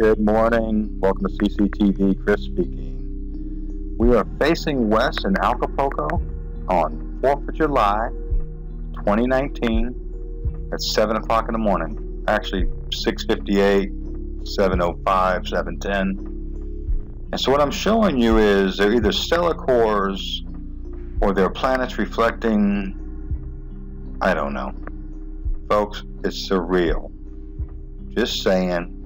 Good morning. Welcome to CCTV. Chris speaking. We are facing west in Acapulco on 4th of July, 2019 at 7 o'clock in the morning. Actually, 6:58, 7:05, 7:10. And so what I'm showing you is they're either stellar cores or they're planets reflecting, I don't know. Folks, it's surreal. Just saying.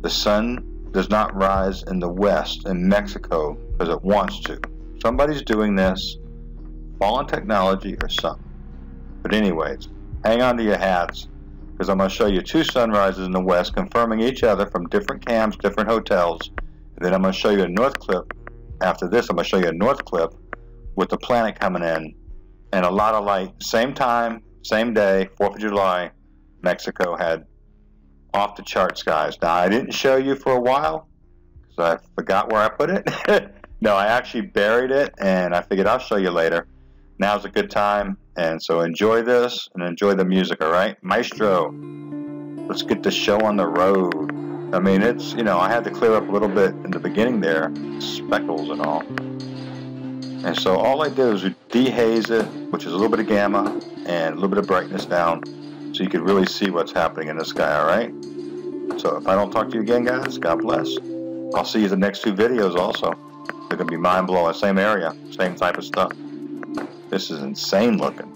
The sun does not rise in the west in Mexico because it wants to. Somebody's doing this, foreign technology or something. But anyways, hang on to your hats because I'm going to show you two sunrises in the west confirming each other from different cams, different hotels. And then I'm going to show you a north clip. After this, I'm going to show you a north clip with the planet coming in and a lot of light. Same time, same day, 4th of July, Mexico had off the chart skies. Now, I didn't show you for a while because I forgot where I put it. No, I actually buried it and I figured I'll show you later. Now's a good time, and so enjoy this and enjoy the music, all right? Maestro, let's get the show on the road. I mean, it's, you know, I had to clear up a little bit in the beginning there, speckles and all. And so all I did was dehaze it, which is a little bit of gamma and a little bit of brightness down, so you can really see what's happening in the sky, all right? So if I don't talk to you again, guys, God bless. I'll see you in the next two videos also. They're going to be mind-blowing. Same area, same type of stuff. This is insane looking.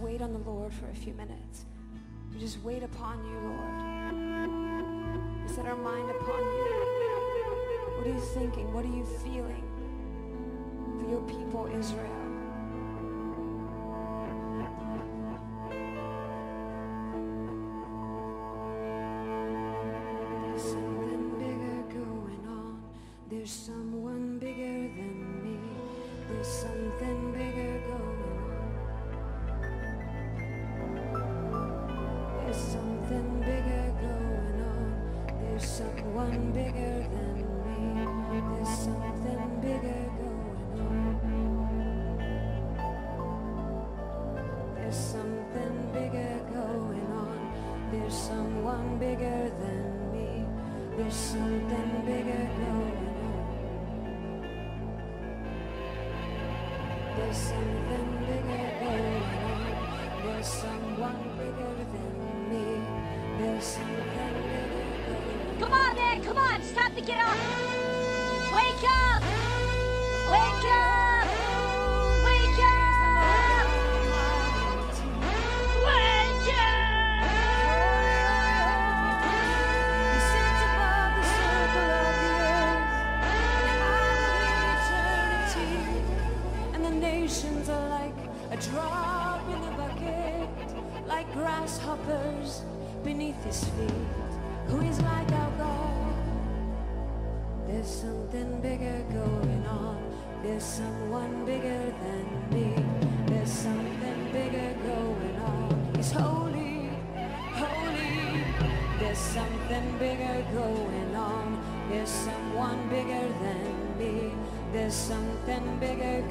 wait on the Lord for a few minutes. We just wait upon you, Lord. We set our mind upon you. What are you thinking? What are you feeling for your people, Israel? Something bigger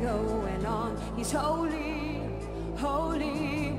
going on. He's holy, holy.